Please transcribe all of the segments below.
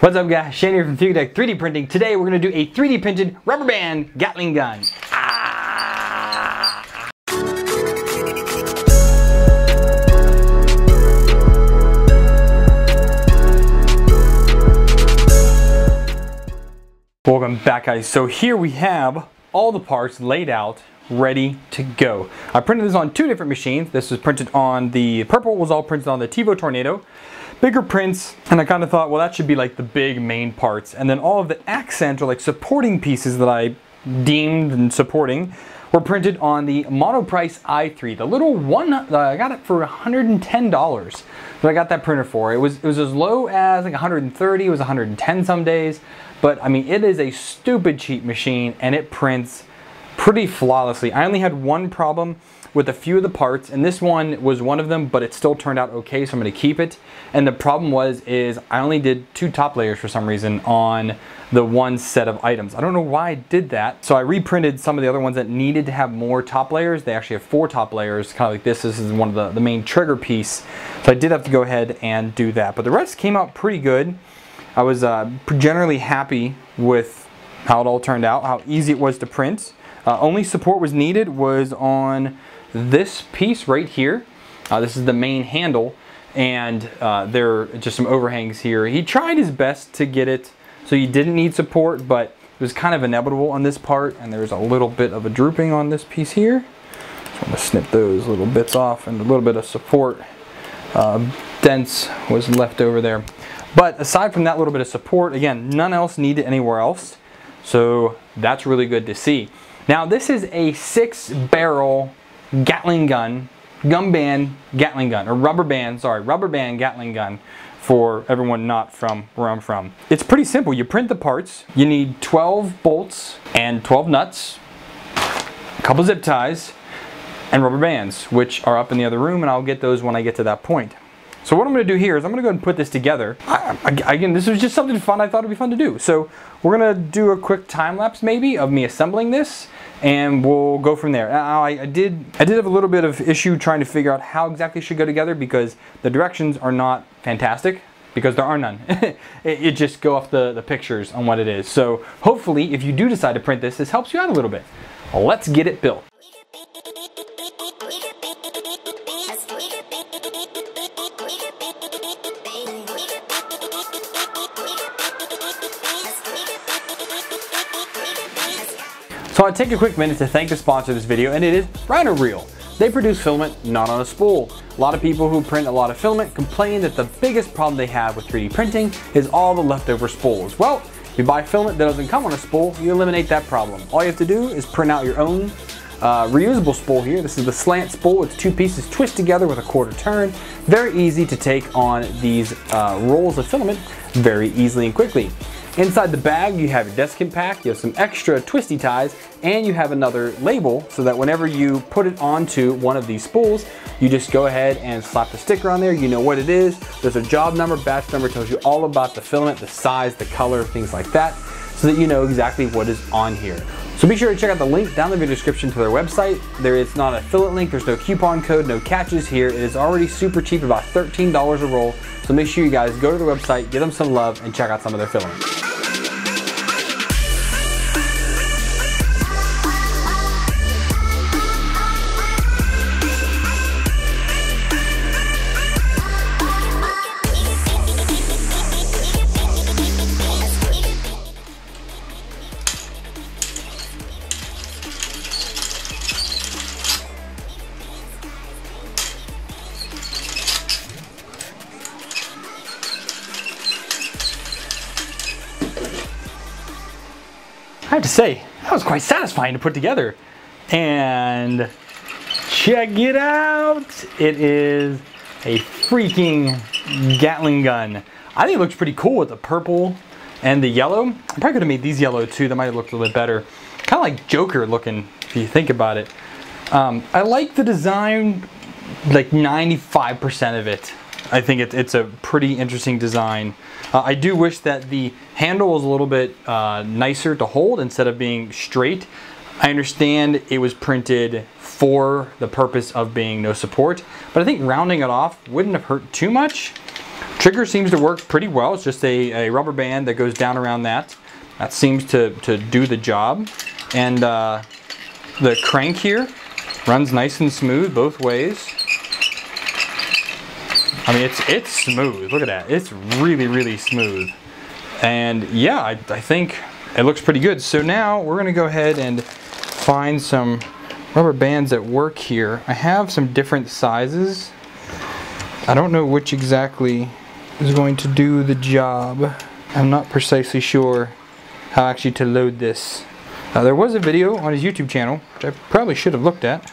What's up guys, Shane here from Fugatech 3D Printing. Today we're going to do a 3D printed rubber band Gatling gun. Welcome back guys. So here we have all the parts laid out, ready to go. I printed this on two different machines. This was printed on the purple, was all printed on the Tevo Tornado. Bigger prints, and I kind of thought, well, that should be like the big main parts, and then all of the accents or like supporting pieces that I deemed and supporting were printed on the Monoprice i3, the little one. I got it for $110 that I got that printer for. It was as low as like 130. It was 110 some days, but I mean, it is a stupid cheap machine and it prints pretty flawlessly. I only had one problem with a few of the parts, and this one was one of them, but it still turned out okay, so I'm gonna keep it. And the problem is I only did two top layers for some reason on the one set of items. I don't know why I did that. So I reprinted some of the other ones that needed to have more top layers. They actually have four top layers, kind of like this. This is one of the main trigger piece. So I did have to go ahead and do that, but the rest came out pretty good. I was generally happy with how it all turned out, how easy it was to print. Only support was needed was on this piece right here. This is the main handle, and there are just some overhangs here. He tried his best to get it so you didn't need support, but it was kind of inevitable on this part, and there's a little bit of a drooping on this piece here. So I'm gonna snip those little bits off, and a little bit of support dents was left over there. But aside from that little bit of support, again, none else needed anywhere else. So that's really good to see. Now this is a 6-barrel Gatling gun, gum band Gatling gun, or rubber band, sorry, rubber band Gatling gun for everyone not from where I'm from. It's pretty simple. You print the parts. You need 12 bolts and 12 nuts, a couple zip ties, and rubber bands, which are up in the other room, and I'll get those when I get to that point. So what I'm gonna do here is I'm gonna go ahead and put this together. Again, this was just something fun. I thought it'd be fun to do. So we're gonna do a quick time lapse maybe of me assembling this, and we'll go from there. Now, I did have a little bit of issue trying to figure out how exactly it should go together, because the directions are not fantastic, because there are none. it just go off the pictures on what it is. So hopefully if you do decide to print this, this helps you out a little bit. Let's get it built. So I take a quick minute to thank the sponsor of this video, and it is Rhino Reel. They produce filament not on a spool. A lot of people who print a lot of filament complain that the biggest problem they have with 3D printing is all the leftover spools. Well, if you buy filament that doesn't come on a spool, you eliminate that problem. All you have to do is print out your own reusable spool here. This is the slant spool. It's two pieces twist together with a quarter turn. Very easy to take on these rolls of filament very easily and quickly. Inside the bag, you have your desiccant pack, you have some extra twisty ties, and you have another label so that whenever you put it onto one of these spools, you just go ahead and slap the sticker on there. You know what it is. There's a job number, batch number, tells you all about the filament, the size, the color, things like that, so that you know exactly what is on here. So be sure to check out the link down in the description to their website. There is not a fillet link, there's no coupon code, no catches here. It is already super cheap, about $13 a roll. So make sure you guys go to their website, give them some love, and check out some of their fillet. I have to say, that was quite satisfying to put together. And check it out. It is a freaking Gatling gun. I think it looks pretty cool with the purple and the yellow. I probably could have made these yellow too. That might have looked a little bit better. Kind of like Joker looking, if you think about it. I like the design, like 95% of it. I think it's a pretty interesting design. I do wish that the handle was a little bit nicer to hold instead of being straight. I understand it was printed for the purpose of being no support, but I think rounding it off wouldn't have hurt too much. Trigger seems to work pretty well. It's just a rubber band that goes down around that. That seems to do the job. And the crank here runs nice and smooth both ways. I mean, it's smooth. Look at that. It's really, really smooth. And yeah, I think it looks pretty good. So now we're gonna go ahead and find some rubber bands that work here. I have some different sizes. I don't know which exactly is going to do the job. I'm not precisely sure how actually to load this. There was a video on his YouTube channel, which I probably should have looked at.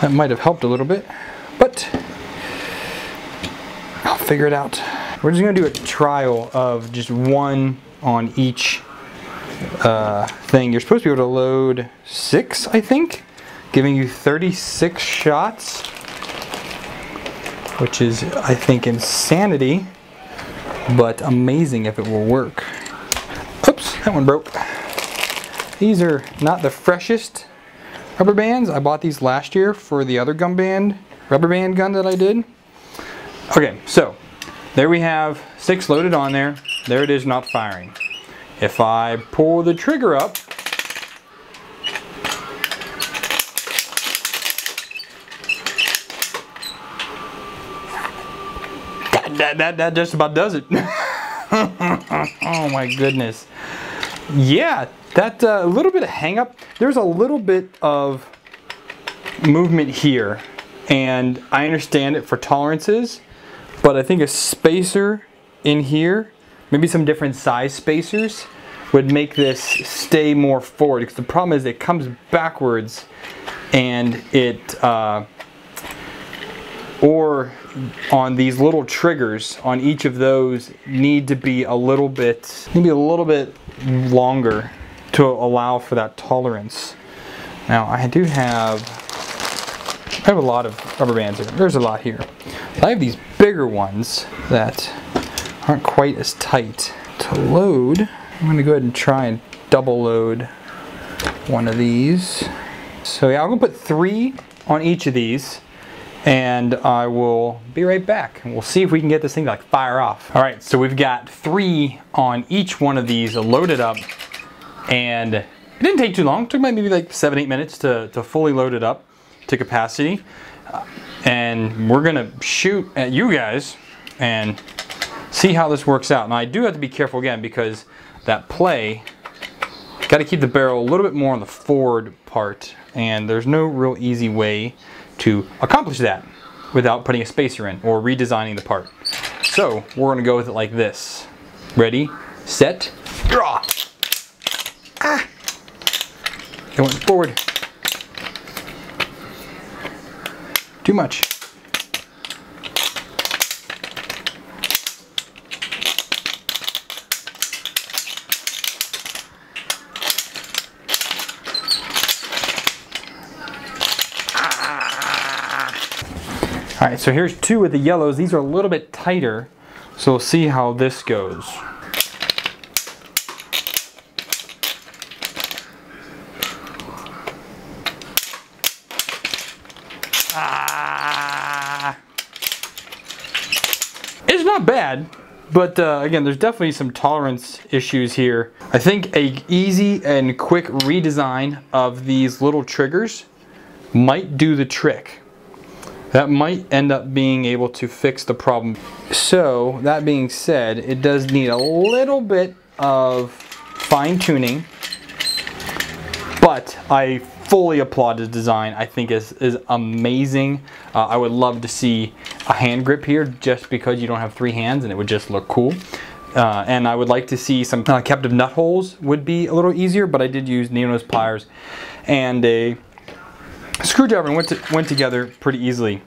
That might have helped a little bit, but I'll figure it out. We're just gonna do a trial of just one on each thing. You're supposed to be able to load 6, I think, giving you 36 shots, which is, I think, insanity, but amazing if it will work. Oops, that one broke. These are not the freshest rubber bands. I bought these last year for the other rubber band gun that I did. Okay, so there we have 6 loaded on there. There it is, not firing. If I pull the trigger up, that just about does it. Oh my goodness. Yeah, that little bit of hang up. There's a little bit of movement here, and I understand it for tolerances, but I think a spacer in here, maybe some different size spacers, would make this stay more forward, because the problem is it comes backwards and it, or on these little triggers on each of those need to be a little bit, longer to allow for that tolerance. Now I do have, a lot of rubber bands here. There's a lot here. I have these bigger ones that aren't quite as tight. To load, I'm gonna go ahead and try and double load one of these. So yeah, I'm gonna put 3 on each of these, and I will be right back, and we'll see if we can get this thing to like fire off. All right, so we've got 3 on each one of these loaded up, and it didn't take too long. It took maybe like 7-8 minutes to fully load it up to capacity. And we're gonna shoot at you guys and see how this works out. Now I do have to be careful again, because that play, gotta keep the barrel a little bit more on the forward part, and there's no real easy way to accomplish that without putting a spacer in or redesigning the part. So we're gonna go with it like this. Ready, set, draw. Ah! It went forward. Too much. All right, so here's 2 with the yellows. These are a little bit tighter, so we'll see how this goes. Ah. It's not bad, but again, there's definitely some tolerance issues here. I think an easy and quick redesign of these little triggers might do the trick. That might end up being able to fix the problem. So, that being said, it does need a little bit of fine tuning, but I fully applaud the design. I think it is amazing. I would love to see a hand grip here, just because you don't have 3 hands and it would just look cool. And I would like to see some captive nut holes would be a little easier, but I did use Nano's pliers and a screwdriver, and went together pretty easily.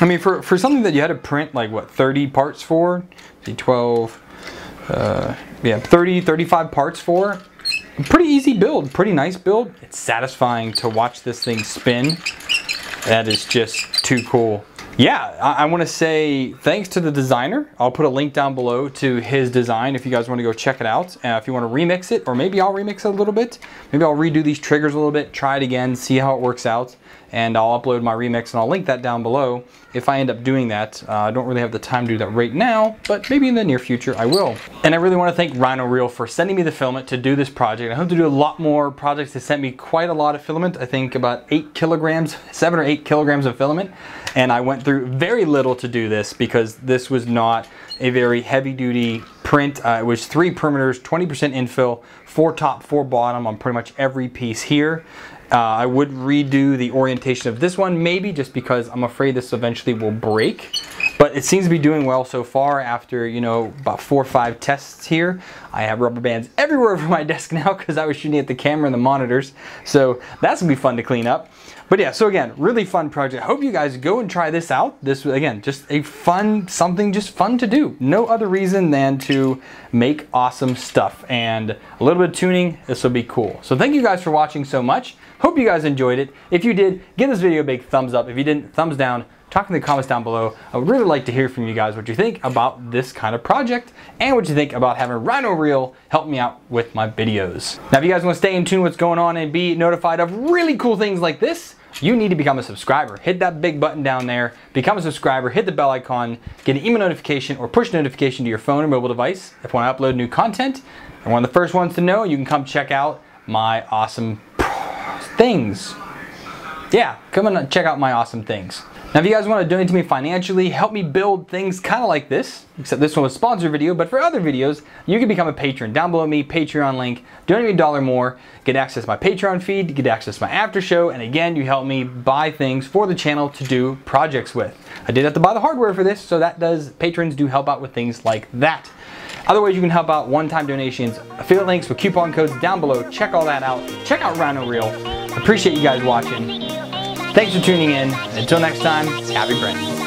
I mean, for something that you had to print like what, 30 parts for, 35 parts for, pretty easy build, pretty nice build. It's satisfying to watch this thing spin. That is just too cool. Yeah, I want to say thanks to the designer. I'll put a link down below to his design if you guys want to go check it out. If you want to remix it, or maybe I'll remix it a little bit. Maybe I'll redo these triggers a little bit, try it again, see how it works out. and I'll upload my remix and I'll link that down below if I end up doing that. I don't really have the time to do that right now, but maybe in the near future I will. And I really want to thank Rhino Reel for sending me the filament to do this project. I hope to do a lot more projects. They sent me quite a lot of filament, I think about 8 kilograms, 7 or 8 kilograms of filament. And I went through very little to do this because this was not a very heavy duty print. It was 3 perimeters, 20% infill, 4 top, 4 bottom on pretty much every piece here. I would redo the orientation of this one, maybe, just because I'm afraid this eventually will break. But it seems to be doing well so far after, you know, about 4 or 5 tests here. I have rubber bands everywhere over my desk now because I was shooting at the camera and the monitors. So that's gonna be fun to clean up. But yeah, so again, really fun project. Hope you guys go and try this out. This was, again, just a fun, something just fun to do. No other reason than to make awesome stuff. And a little bit of tuning, this will be cool. So thank you guys for watching so much. Hope you guys enjoyed it. If you did, give this video a big thumbs up. If you didn't, thumbs down. Talk in the comments down below. I would really like to hear from you guys what you think about this kind of project and what you think about having Rhino Reel help me out with my videos. Now, if you guys want to stay in tune with what's going on and be notified of really cool things like this, you need to become a subscriber. Hit that big button down there, become a subscriber, hit the bell icon, get an email notification or push notification to your phone or mobile device if you want to upload new content. And one of the first ones to know, you can come check out my awesome things. Yeah, come and check out my awesome things. Now, if you guys want to donate to me financially, help me build things kind of like this, except this one was a sponsor video, but for other videos, you can become a patron. Down below me, Patreon link, donate me $1 more, get access to my Patreon feed, get access to my after show, and again, you help me buy things for the channel to do projects with. I did have to buy the hardware for this, so that does, patrons do help out with things like that. Otherwise, you can help out one-time donations, affiliate links with coupon codes down below. Check all that out. Check out Rhino Reel. Appreciate you guys watching. Thanks for tuning in. Until next time, happy printing.